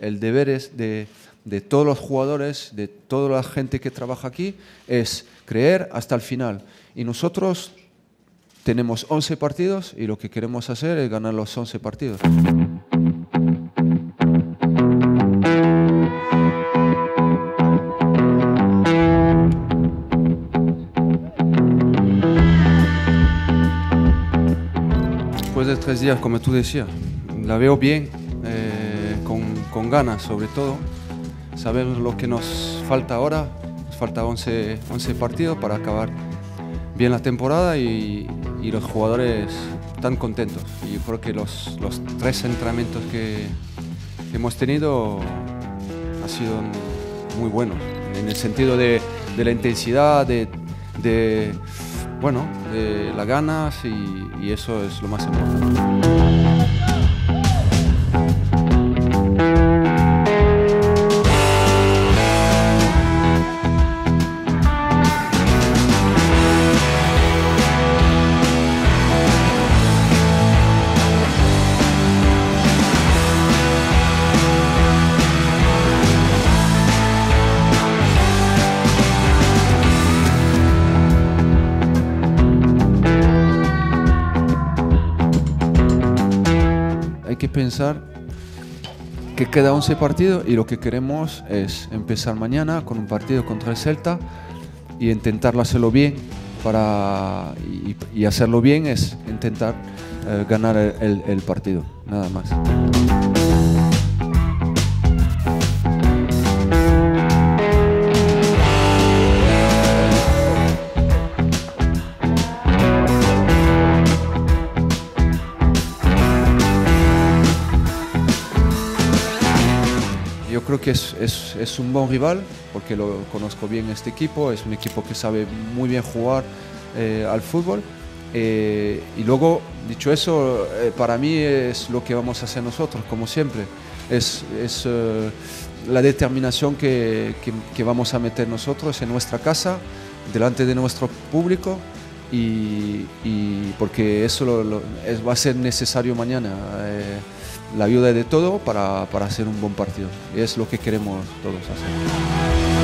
El deber es de todos los jugadores, de toda la gente que trabaja aquí, es creer hasta el final. Y nosotros tenemos 11 partidos y lo que queremos hacer es ganar los 11 partidos. Después de 3 días, como tú decías, la veo bien, con ganas sobre todo. Sabemos lo que nos falta ahora, nos falta 11 partidos para acabar bien la temporada y los jugadores están contentos. Y yo creo que los 3 entrenamientos que hemos tenido han sido muy buenos, en el sentido de la intensidad, de las ganas y eso es lo más importante. Hay que pensar que queda 11 partidos y lo que queremos es empezar mañana con un partido contra el Celta y intentarlo hacerlo bien y hacerlo bien es intentar ganar el partido, nada más. Yo creo que es un buen rival, porque lo conozco bien este equipo, es un equipo que sabe muy bien jugar al fútbol. Y luego, dicho eso, para mí es lo que vamos a hacer nosotros, como siempre. Es la determinación que vamos a meter nosotros en nuestra casa, delante de nuestro público, y porque eso va a ser necesario mañana. La ayuda de todo para hacer un buen partido. Es lo que queremos todos hacer.